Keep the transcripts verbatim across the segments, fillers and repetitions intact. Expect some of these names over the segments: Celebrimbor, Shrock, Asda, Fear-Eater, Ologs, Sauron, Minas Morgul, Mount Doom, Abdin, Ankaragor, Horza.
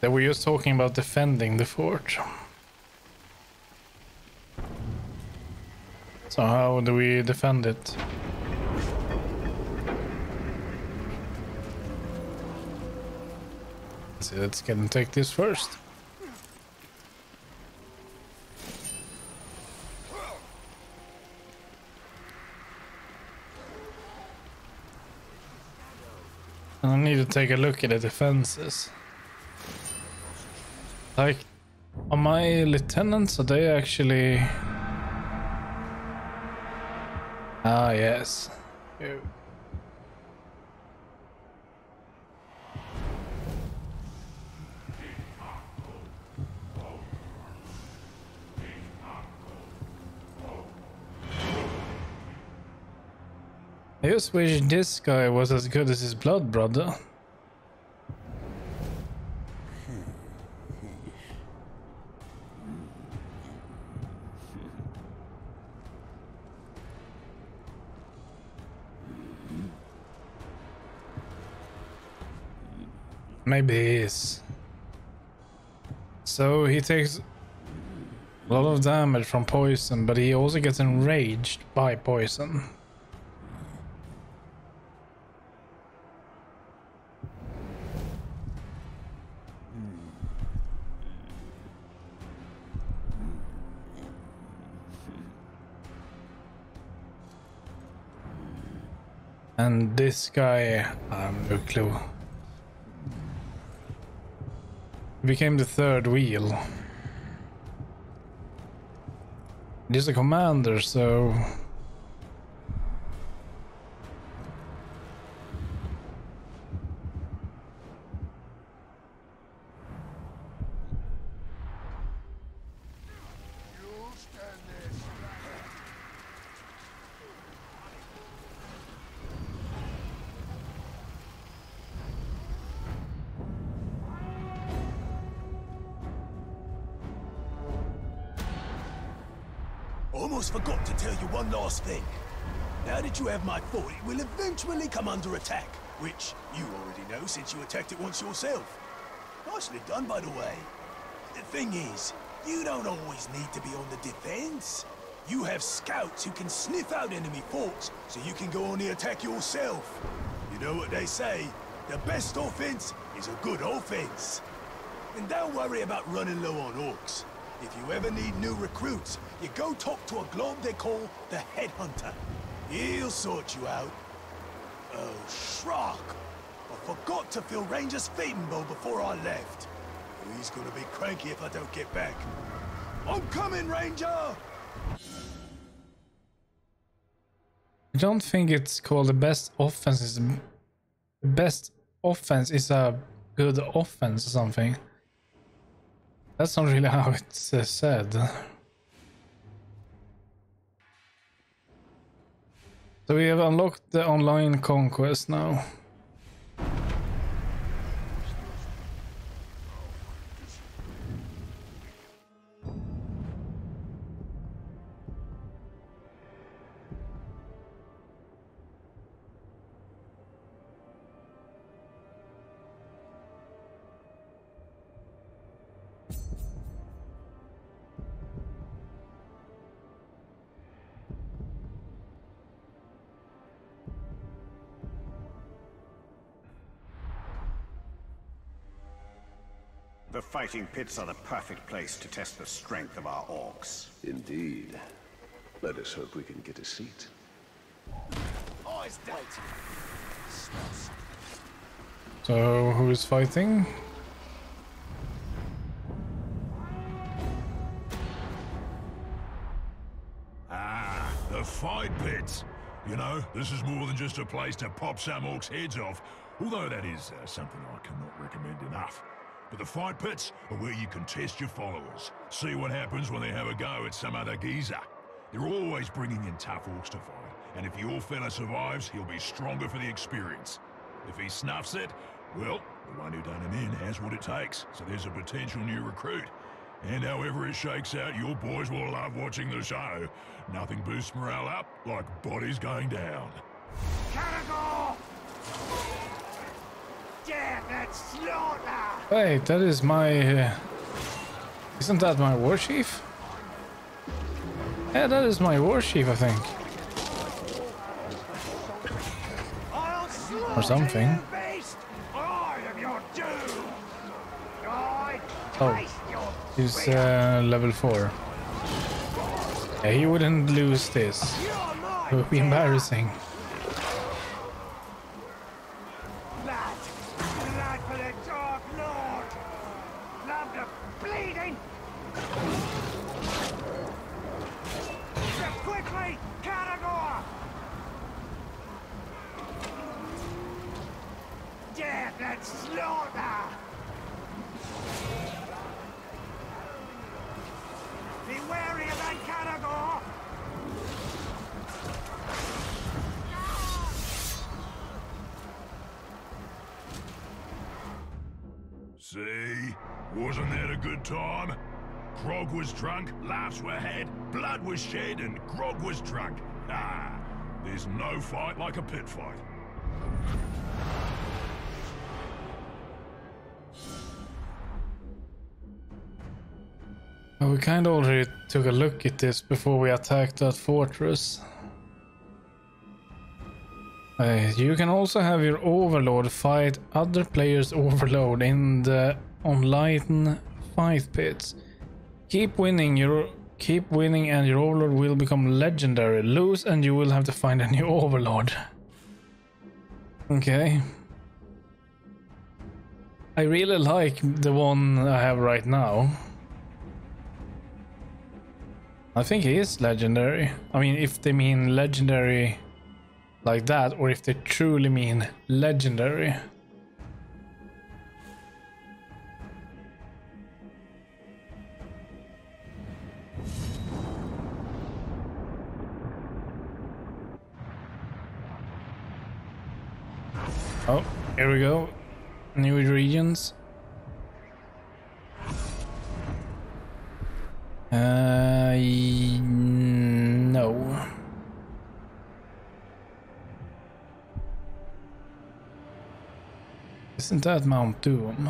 They were just talking about defending the fort. So how do we defend it? Let's see, let's get and take this first. I need to take a look at the defenses. Like, are my lieutenants, are they actually... Ah, yes. Ew. I just wish this guy was as good as his blood brother. Maybe he is. So he takes a lot of damage from poison, but he also gets enraged by poison. And this guy, I have no clue. Became the third wheel. He's a commander, so... Almost forgot to tell you one last thing. Now that you have my fort, it will eventually come under attack, which you already know since you attacked it once yourself. Nicely done, by the way. The thing is, you don't always need to be on the defense. You have scouts who can sniff out enemy forts, so you can go on the attack yourself. You know what they say, the best offense is a good offense. And don't worry about running low on orcs. If you ever need new recruits, you go talk to a glob they call the Headhunter. He'll sort you out. Oh, Shrock! I forgot to fill Ranger's Feetenbow before I left. He's gonna be cranky if I don't get back. I'm coming, Ranger! I don't think it's called the best offense. Is the best offense is a good offense or something. That's not really how it's uh, said. So we have unlocked the online conquest now. The fighting pits are the perfect place to test the strength of our orcs. Indeed. Let us hope we can get a seat. Eyes down. So, who is fighting? Ah, the fight pits. You know, this is more than just a place to pop some orcs' heads off. Although that is uh, something I cannot recommend enough. But the fight pits are where you can test your followers. See what happens when they have a go at some other geezer. They're always bringing in tough orcs to fight, and if your fella survives, he'll be stronger for the experience. If he snuffs it, well, the one who done him in has what it takes, so there's a potential new recruit. And however it shakes out, your boys will love watching the show. Nothing boosts morale up like bodies going down. Ankaragor! Damn that slaughter! Wait, that is my... Uh, isn't that my war chief? Yeah, that is my war chief, I think. Or something. Oh, he's uh, level four. Yeah, he wouldn't lose this. It would be embarrassing. See? Wasn't that a good time? Grog was drunk, laughs were had, blood was shed, and Grog was drunk. Ah, there's no fight like a pit fight. Well, we kind of already took a look at this before we attacked that fortress. Uh, you can also have your overlord fight other players' overlord in the Enlighten fight pits. Keep winning, your keep winning, and your overlord will become legendary. Lose, and you will have to find a new overlord. Okay. I really like the one I have right now. I think he is legendary. I mean, if they mean legendary like that, or if they truly mean legendary. Oh, here we go. New regions. Uh, no. Isn't that Mount Doom?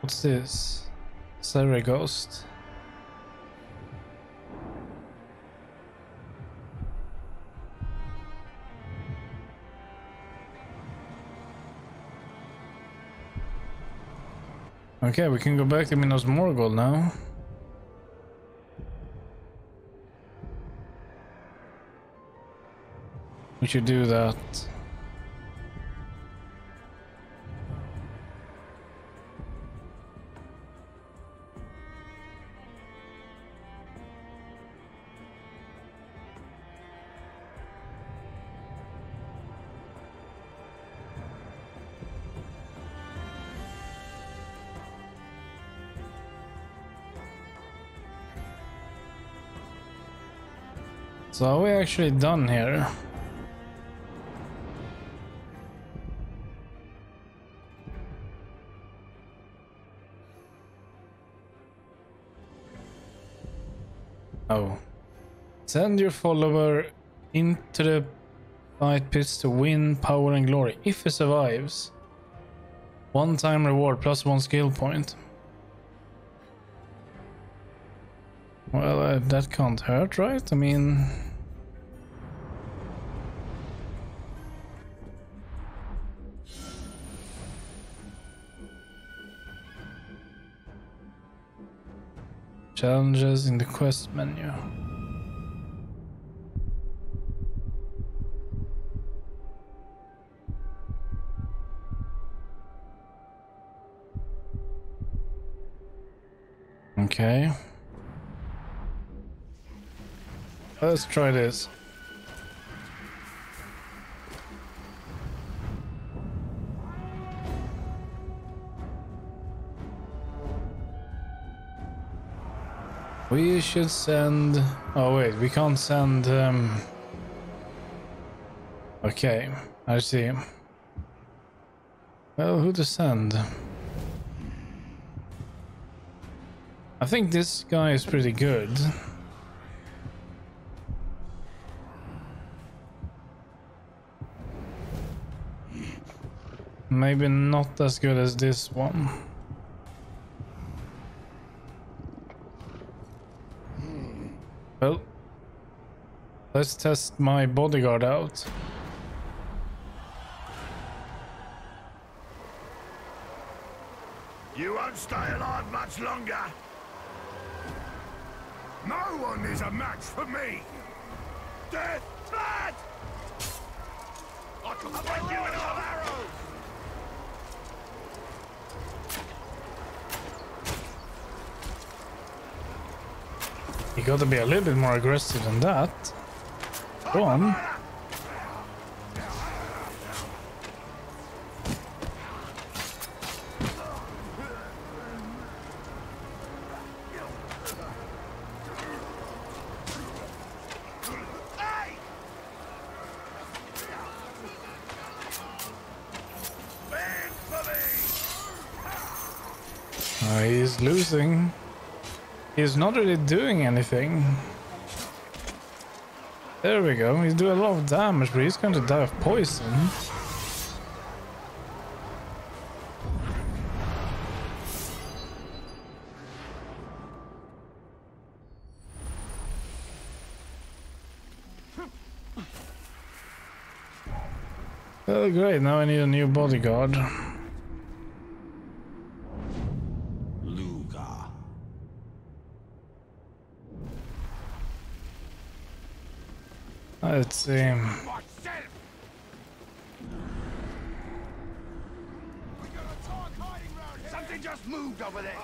What's this? Is there a ghost? Okay, we can go back to Minas Morgul now. We should do that. So are we actually done here? Oh. Send your follower into the fight pits to win power and glory. If he survives, one time reward plus one skill point. Well, uh, that can't hurt, right? I mean... Challenges in the quest menu. Okay. Let's try this. We should send... Oh wait, we can't send... Um... Okay, I see. Well, who to send? I think this guy is pretty good. Maybe not as good as this one. Well, let's test my bodyguard out. You won't stay alive much longer. No one is a match for me. Death blood! I can send you with our arrows. You gotta be a little bit more aggressive than that. Go on. Oh, he's losing. He's not really doing anything. There we go. He's doing a lot of damage, but he's going to die of poison. Oh, great. Now I need a new bodyguard. Let's see. Something just moved over there.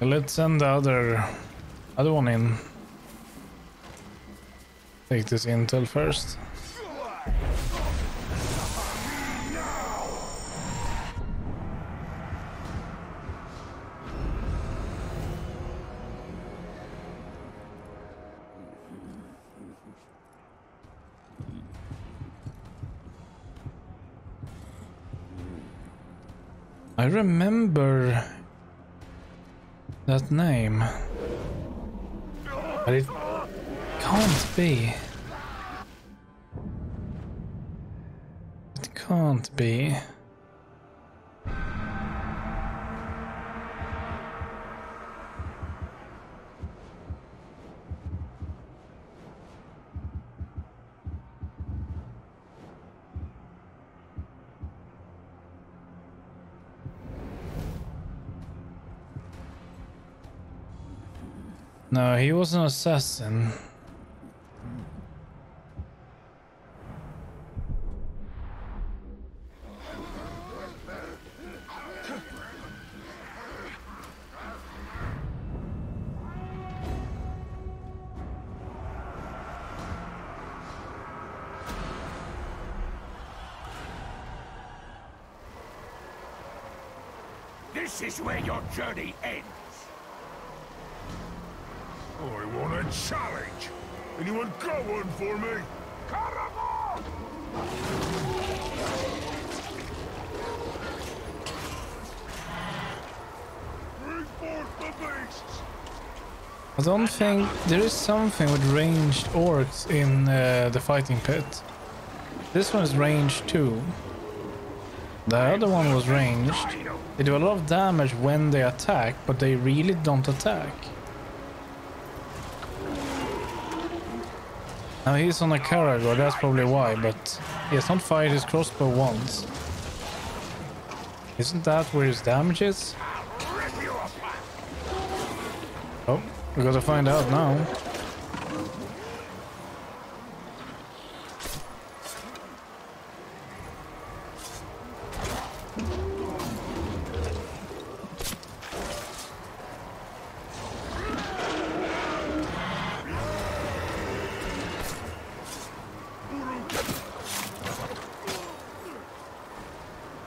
Let's send the other, other one in. Take this intel first. I remember that name, but it can't be. It can't be. No, he was an assassin. This is where your journey ends. I want a challenge! Anyone got one for me? Caravan! Bring forth the beasts! I don't think there is something with ranged orcs in uh, the fighting pit. This one is ranged too. The other one was ranged. They do a lot of damage when they attack, but they really don't attack. Now he's on Ankaragor, that's probably why, but he has not fired his crossbow once. Isn't that where his damage is? Oh, we gotta find out now.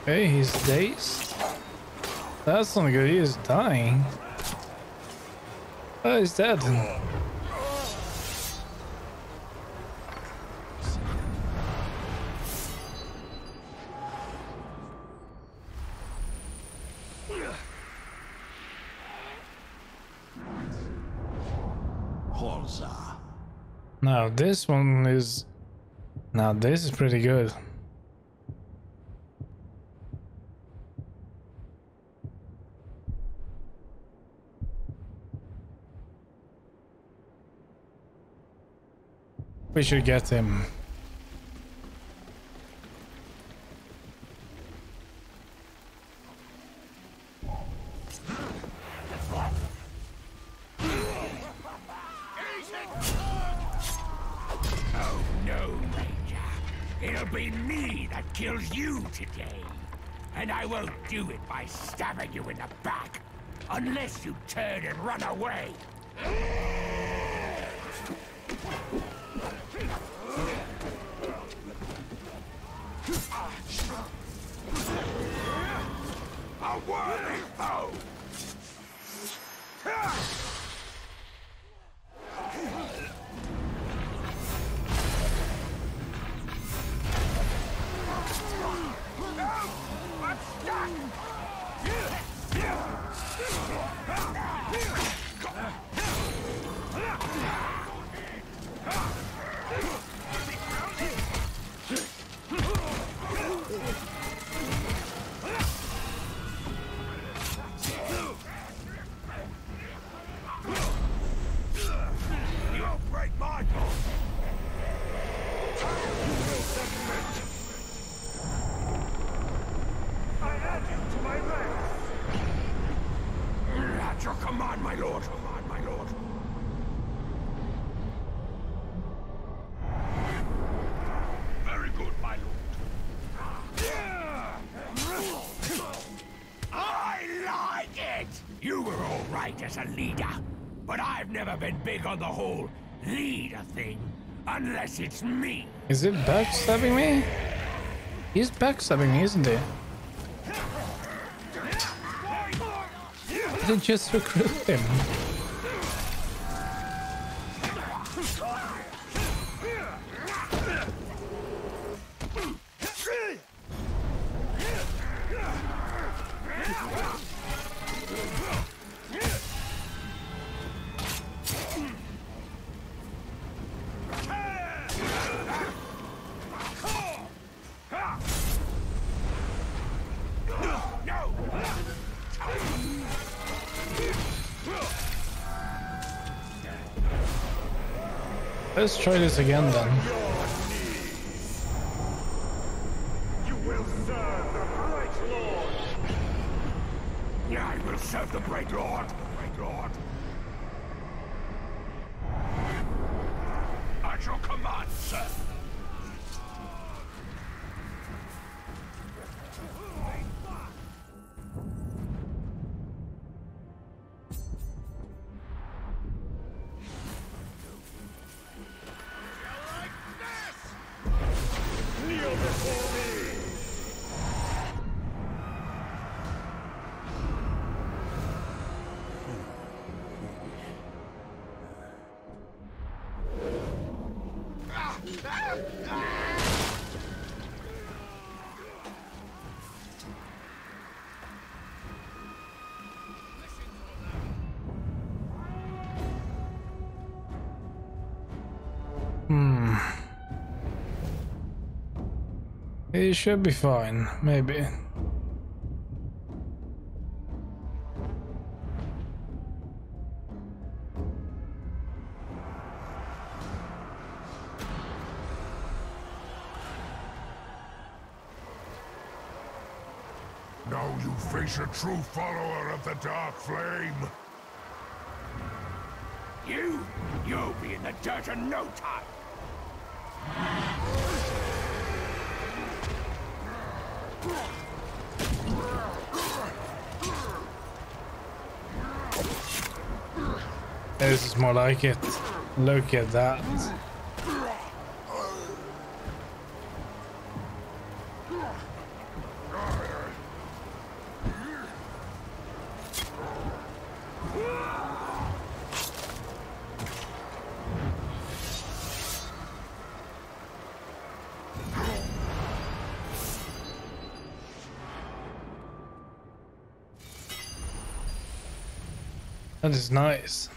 Okay, he's dazed. That's not good. He is dying. Oh, he's dead. Now this one is... Now this is pretty good. We should get him. Do it by stabbing you in the back, unless you turn and run away. A worthy foe. Big on the whole, lead a thing, unless it's me. Is it backstabbing me? He's backstabbing me, isn't he? Did it just recruit him? Let's try this again then. You will serve the Bright Lord. Yeah, I will serve the Bright Lord. The Bright Lord. At your command, sir. It should be fine, maybe. Now you face a true follower of the Dark Flame. You, you'll be in the dirt in no time. This is more like it. Look at that. That is nice.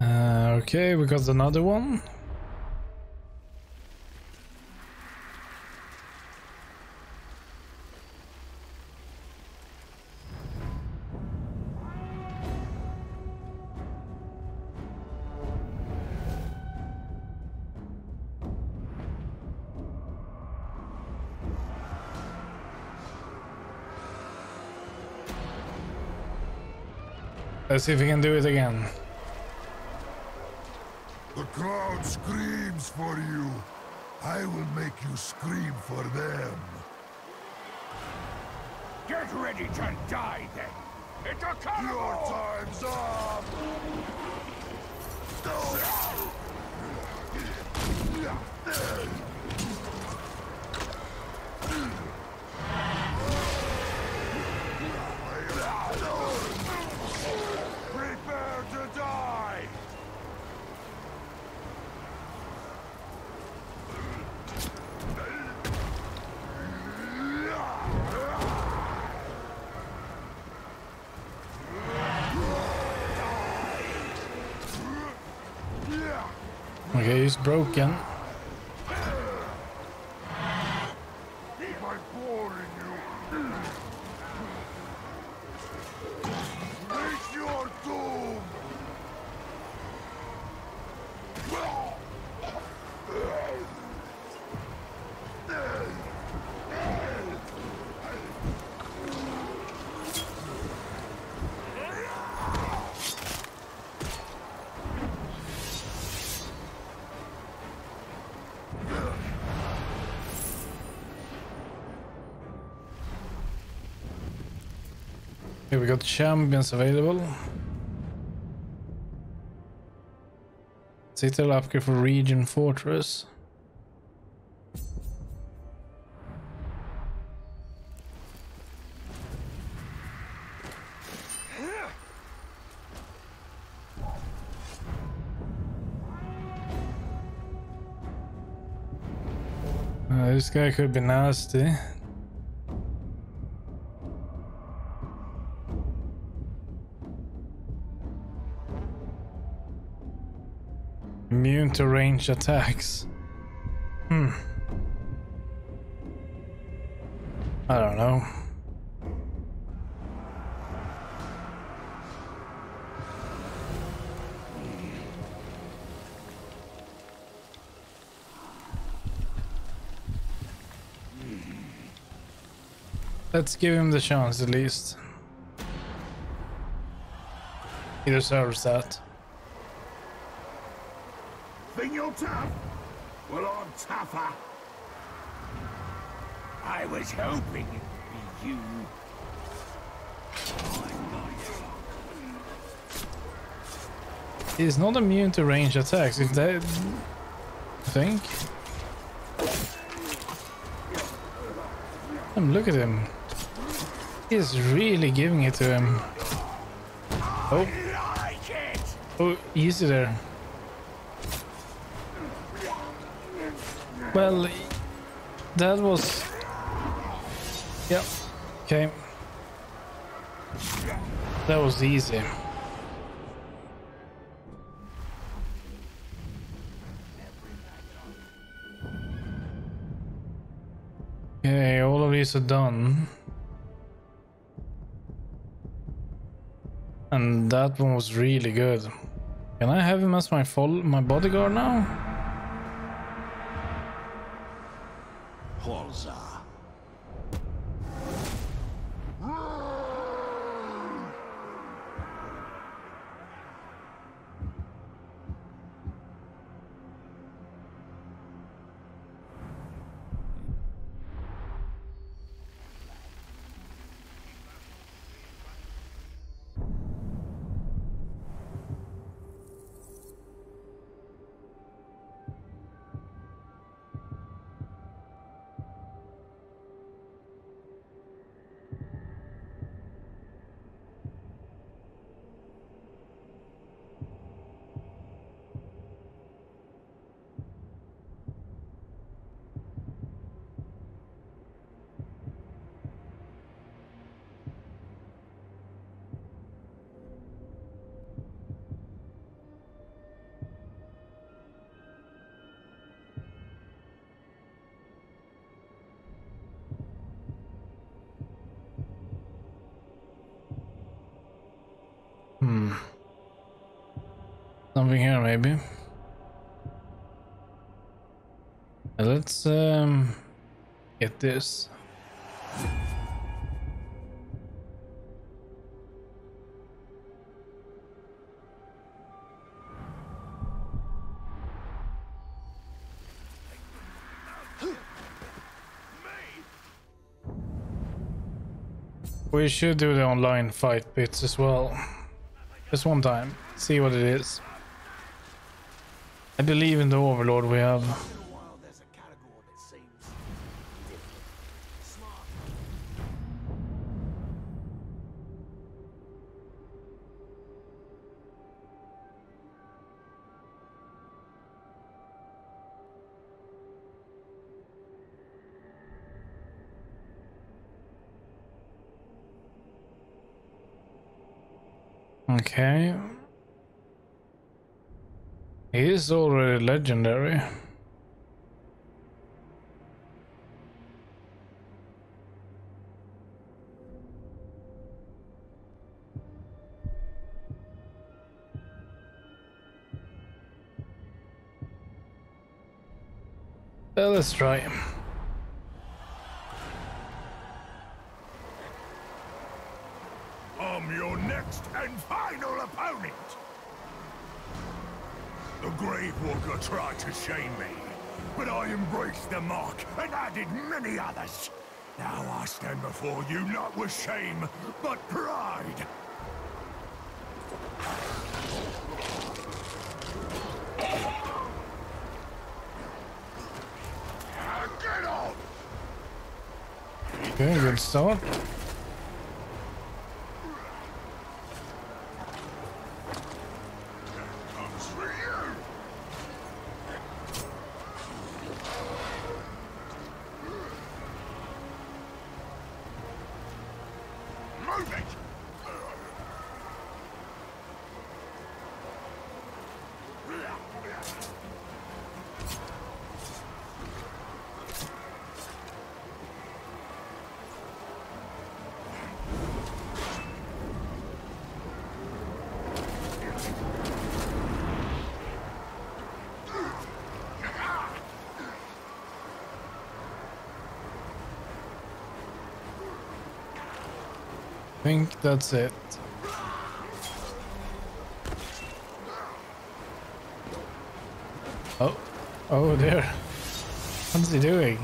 Uh, okay, we got another one. Let's see if we can do it again. The crowd screams for you. I will make you scream for them. Get ready to die then. It's a Your time's up. Okay, he's broken. Okay, we got champions available. Citadel upgrade for region fortress. Uh, this guy could be nasty. Immune to ranged attacks. Hmm. I don't know. Let's give him the chance at least. He deserves that. Think you're tough? Well, I'm tougher. I was hoping it'd be you. He's not immune to ranged attacks, is that? I think. Um, look at him. He's really giving it to him. Oh. Oh, easy there. Well, that was... Yep. Okay. That was easy. Okay, all of these are done. And that one was really good. Can I have him as my fol my bodyguard now? something here maybe. Let's um, get this. We should do the online fight bits as well. Just one time. See what it is. I believe in the Overlord we have. Okay. He is already legendary. Well, let's try him. I'm your next and final opponent! The Grave Walker tried to shame me, but I embraced the mark and added many others. Now I stand before you not with shame, but pride. Get on! Okay, good start. I think that's it. Oh, oh there. What's he doing?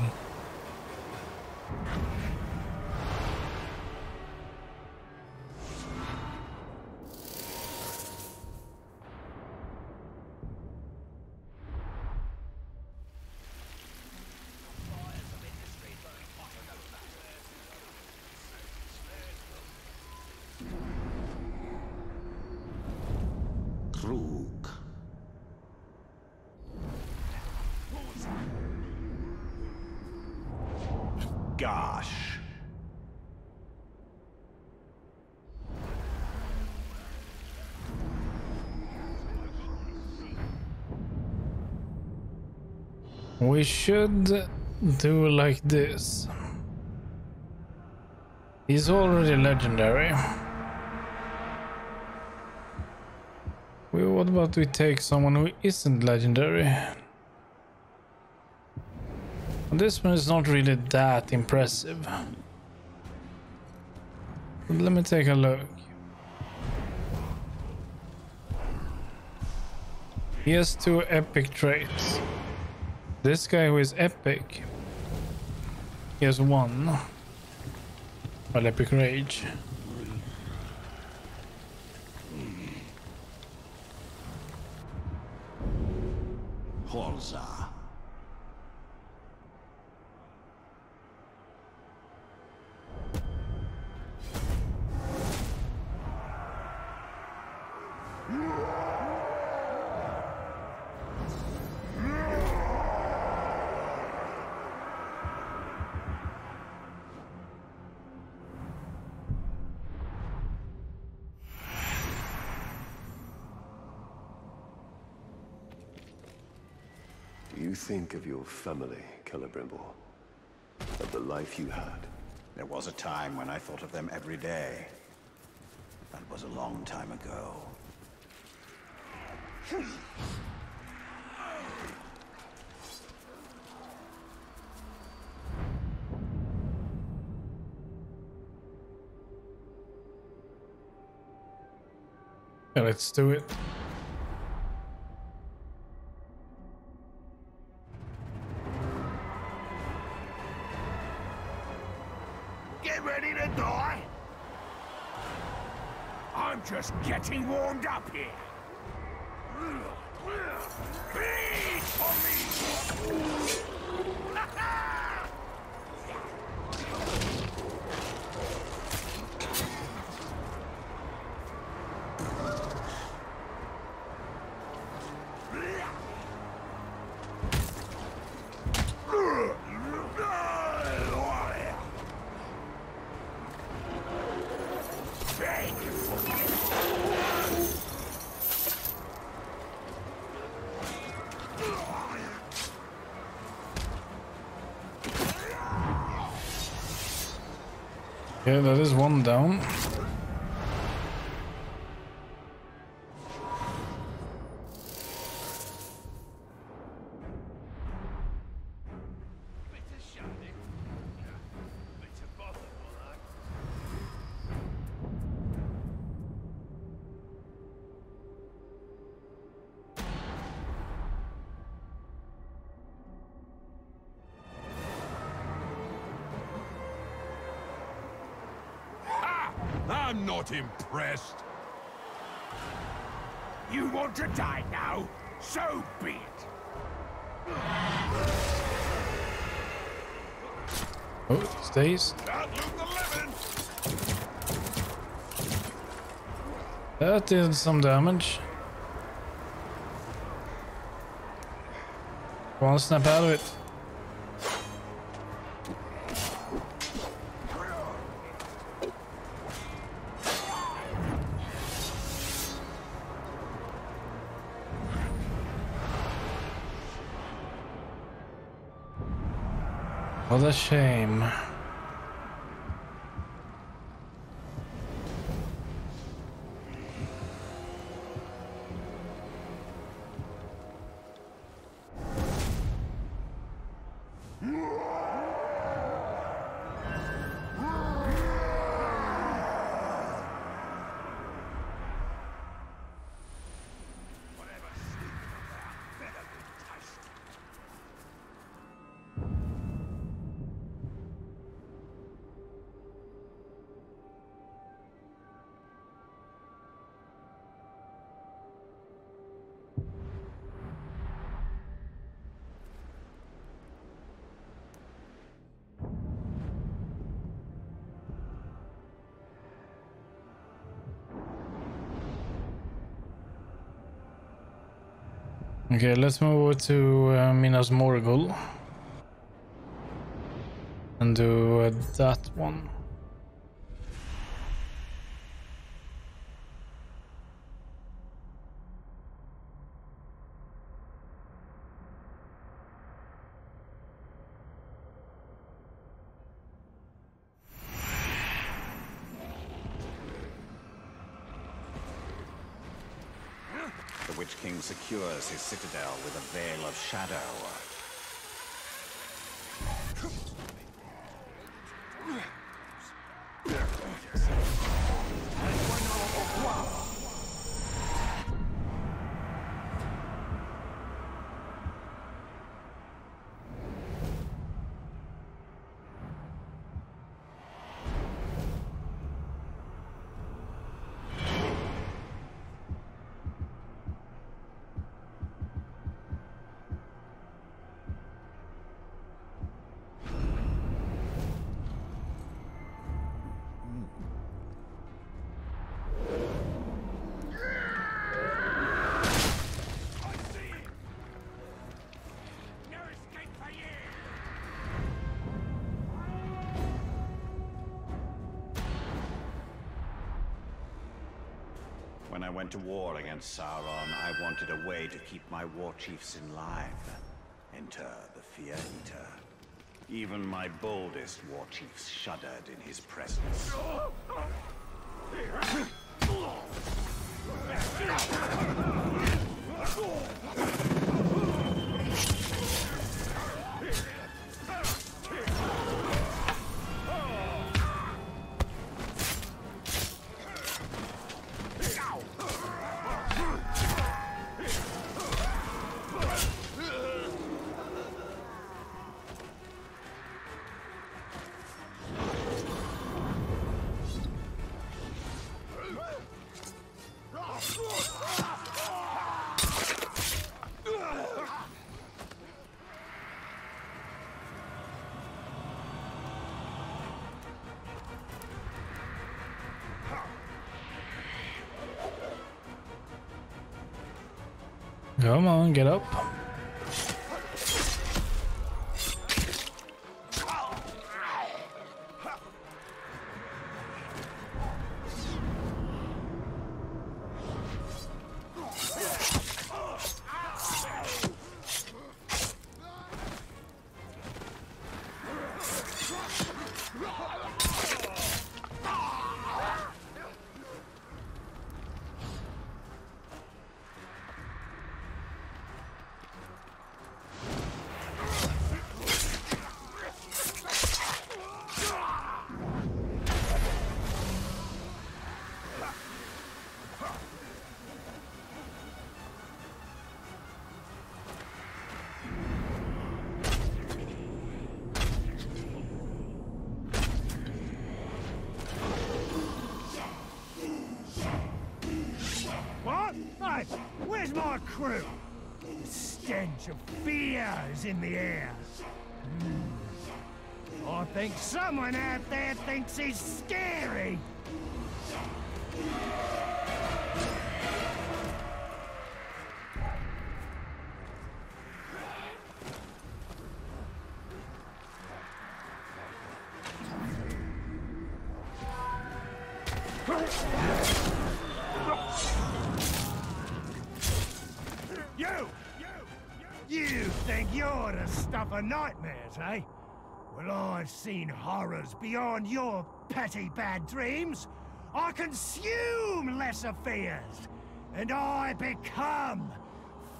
Gosh. We should do like this. He's already legendary. Well, what about we take someone who isn't legendary? This one is not really that impressive. But let me take a look. He has two epic traits. This guy who is epic, he has one. Well, epic rage. Horza. You think of your family, Celebrimbor, of the life you had. There was a time when I thought of them every day. That was a long time ago. Yeah, let's do it. Get ready to die. I'm just getting warmed up here. Bleed for me. Yeah, that is one down. I'm not impressed. You want to die now? So be it. Oh, it stays. Can't lose the living. That did some damage. Come on, snap out of it. What a shame. Okay, let's move over to uh, Minas Morgul and do uh, that one. Which king secures his citadel with a veil of shadow. When I went to war against Sauron, I wanted a way to keep my war chiefs in life. Enter the Fear-Eater. Even my boldest war chiefs shuddered in his presence. Come on, get up. Crew. The stench of fear is in the air. Mm. I think someone out there thinks he's scary. Nightmares, eh? Well, I've seen horrors beyond your petty bad dreams. I consume lesser fears, and I become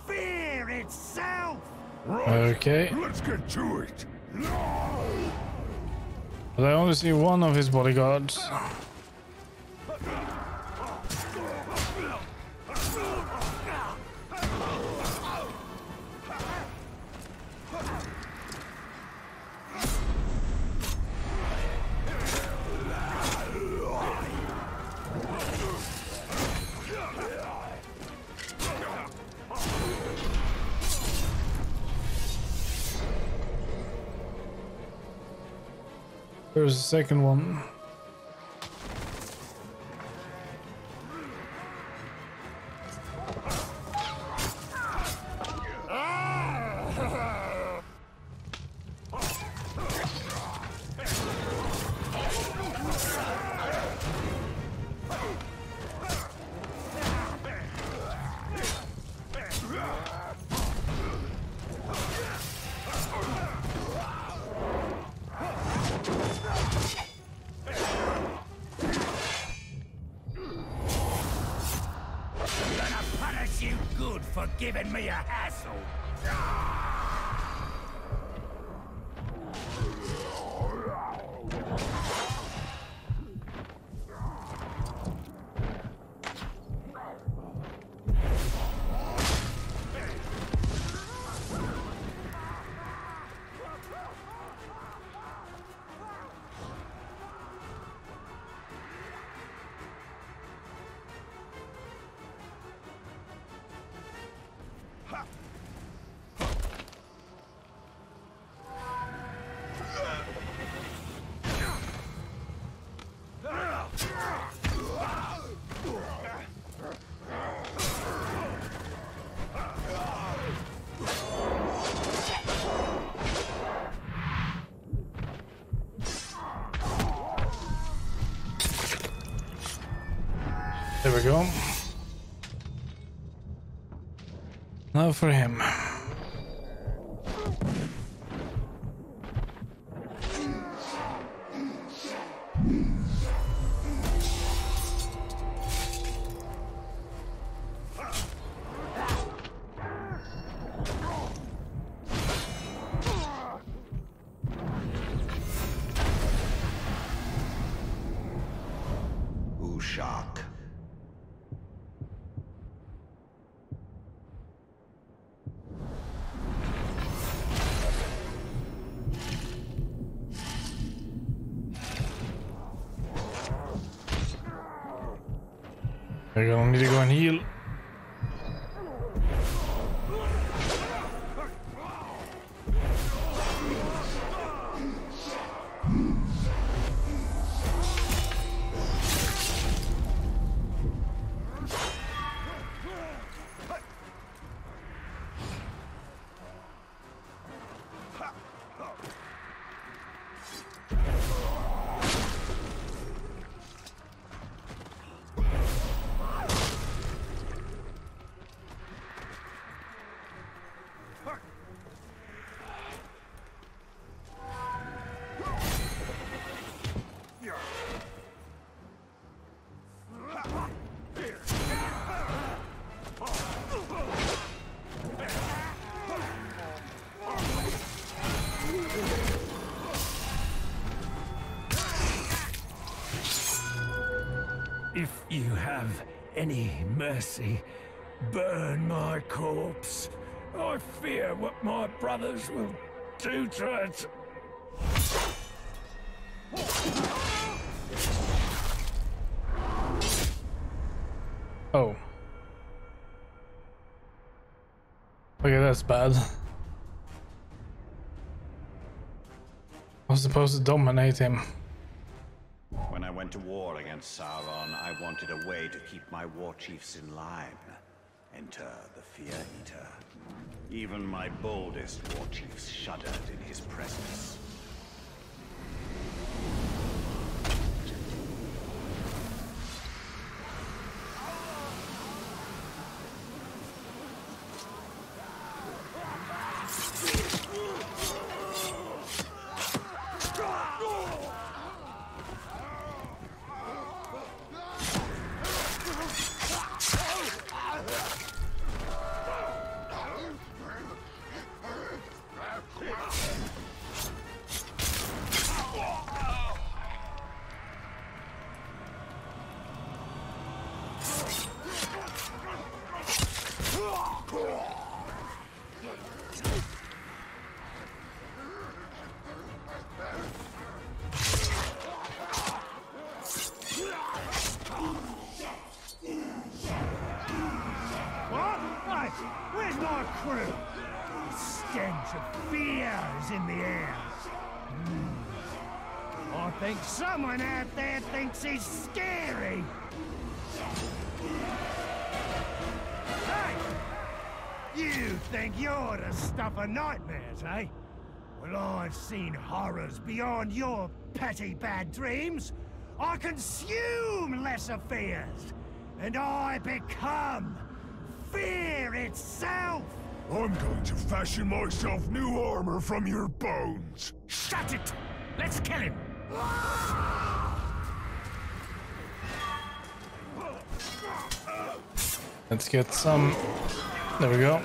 fear itself. Right. Okay. Let's get to it. No! But I only see one of his bodyguards. There's the second one. Giving me a hassle. There we go. Now for him. I don't need to go and heal. If you have any mercy, burn my corpse. I fear what my brothers will do to it. Oh. Okay, that's bad. I was supposed to dominate him. When I went to war against Sauron, I wanted a way to keep my war chiefs in line. Enter the Fear-Eater. Even my boldest war chiefs shuddered in his presence. Someone out there thinks he's scary! Hey! You think you're the stuff of nightmares, eh? Well, I've seen horrors beyond your petty bad dreams. I consume lesser fears, and I become fear itself! I'm going to fashion myself new armor from your bones! Shut it! Let's kill him! Let's get some. There we go.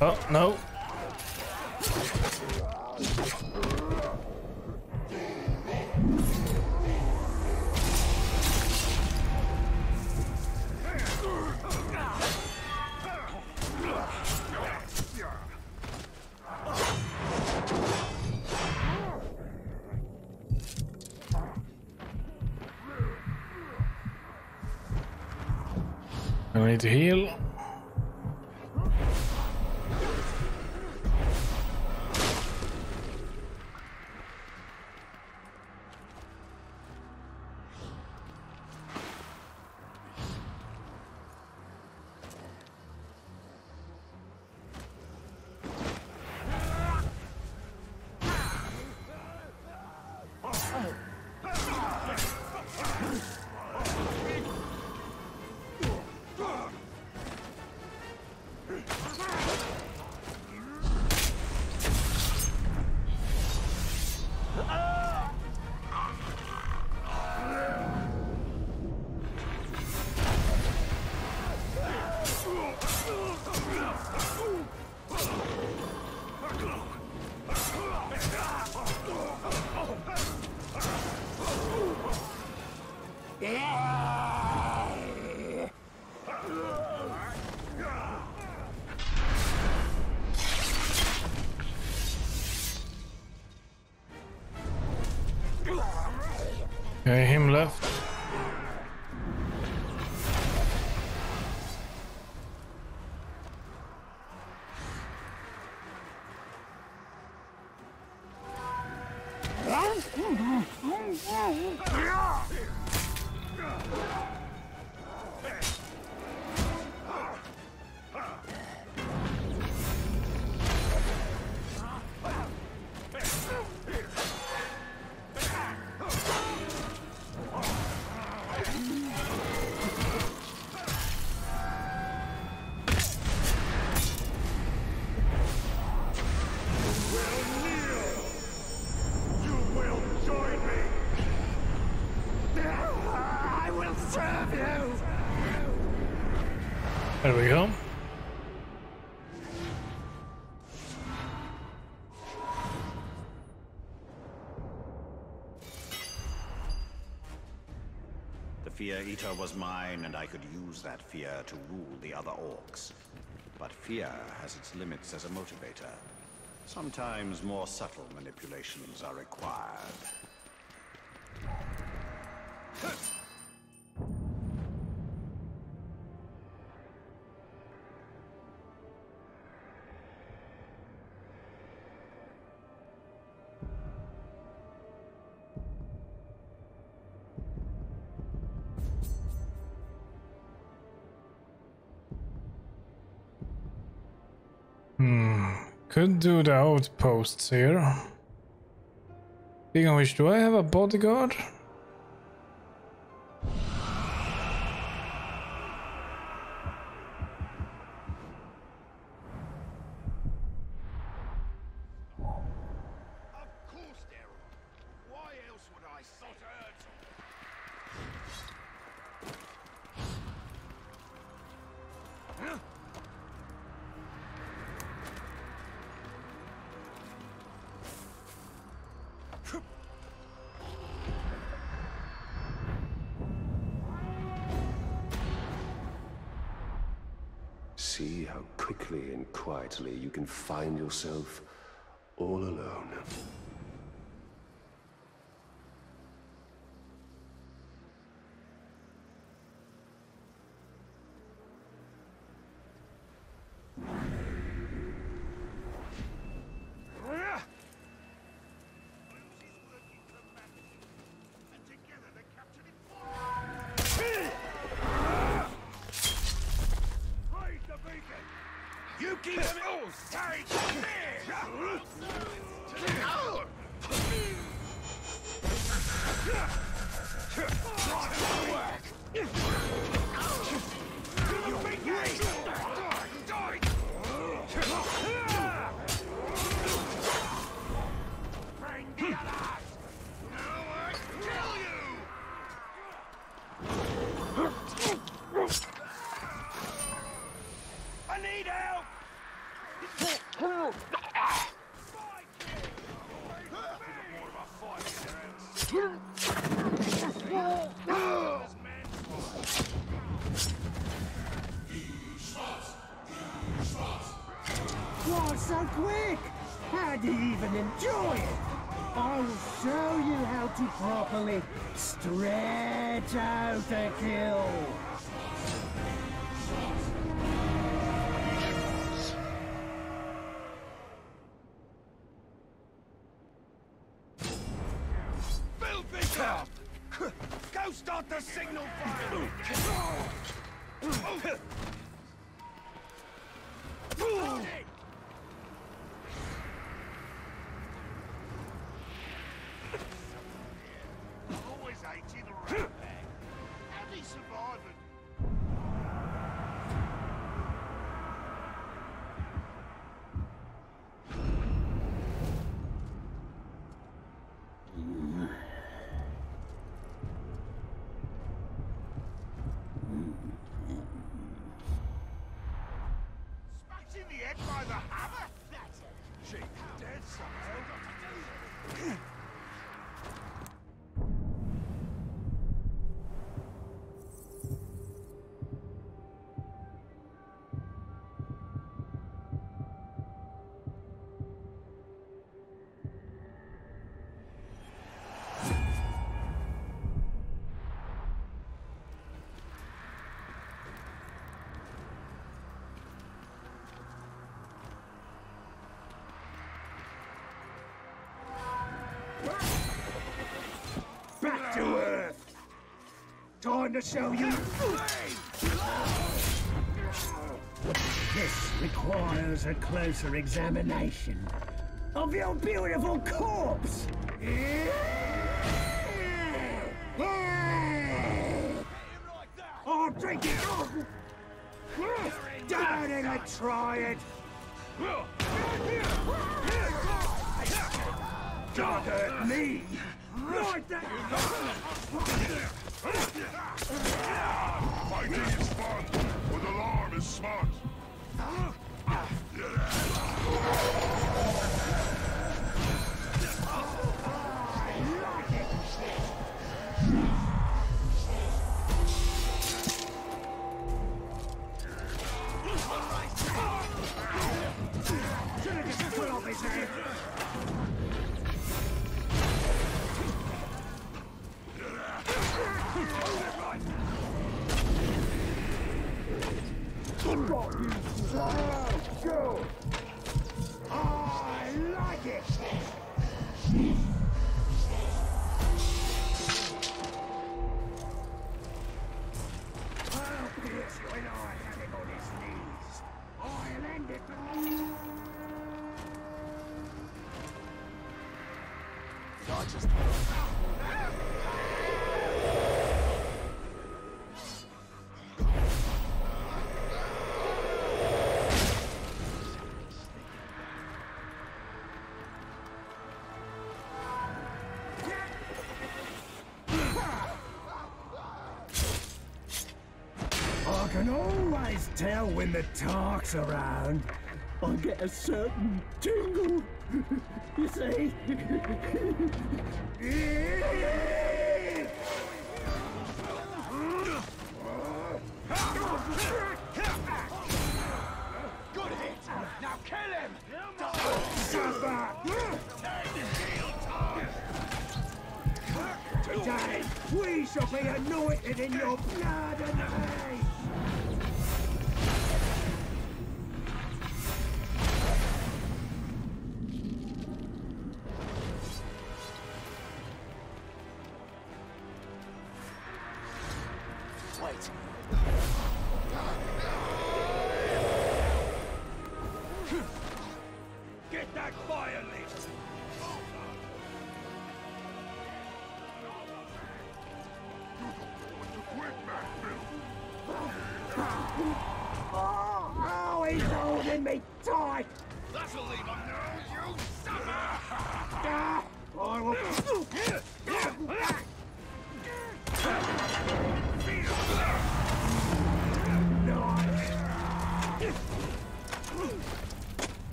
Oh, no. I need to heal. Okay, him left. There we go. The Fear-Eater was mine, and I could use that fear to rule the other orcs. But fear has its limits as a motivator. Sometimes more subtle manipulations are required. Could do the outposts here. Speaking of which, do I have a bodyguard? See how quickly and quietly you can find yourself all alone. Enjoy it! I'll show you how to properly stretch out a kill! Filthy cow! Go start the signal fire! to show you. This requires a closer examination of your beautiful corpse. I'll drink it all. Don't even try it. Don't hurt me. Like that. Fighting is fun, but the alarm is smart. Tell when the talk's around, I get a certain tingle. You see? Good hit! Now kill him! Suffer! Today, we shall be anointed in your blood and honey.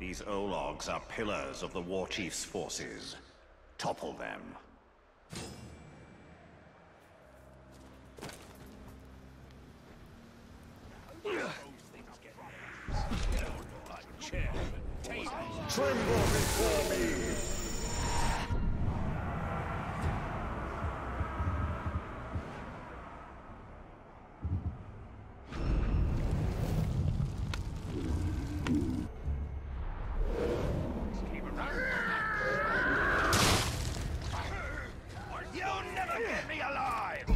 These Ologs are pillars of the War Chief's forces. Topple them. to get me alive!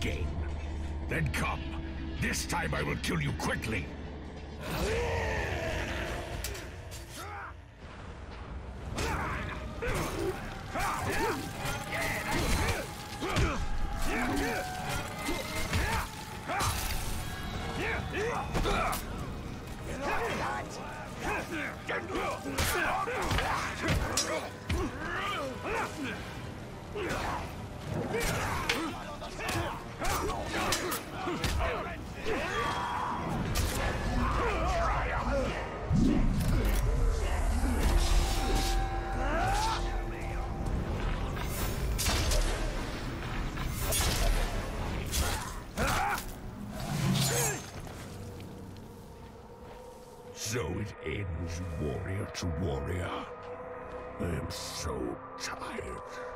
Again. Then come. This time I will kill you quickly. So it ends, warrior to warrior. I am so tired.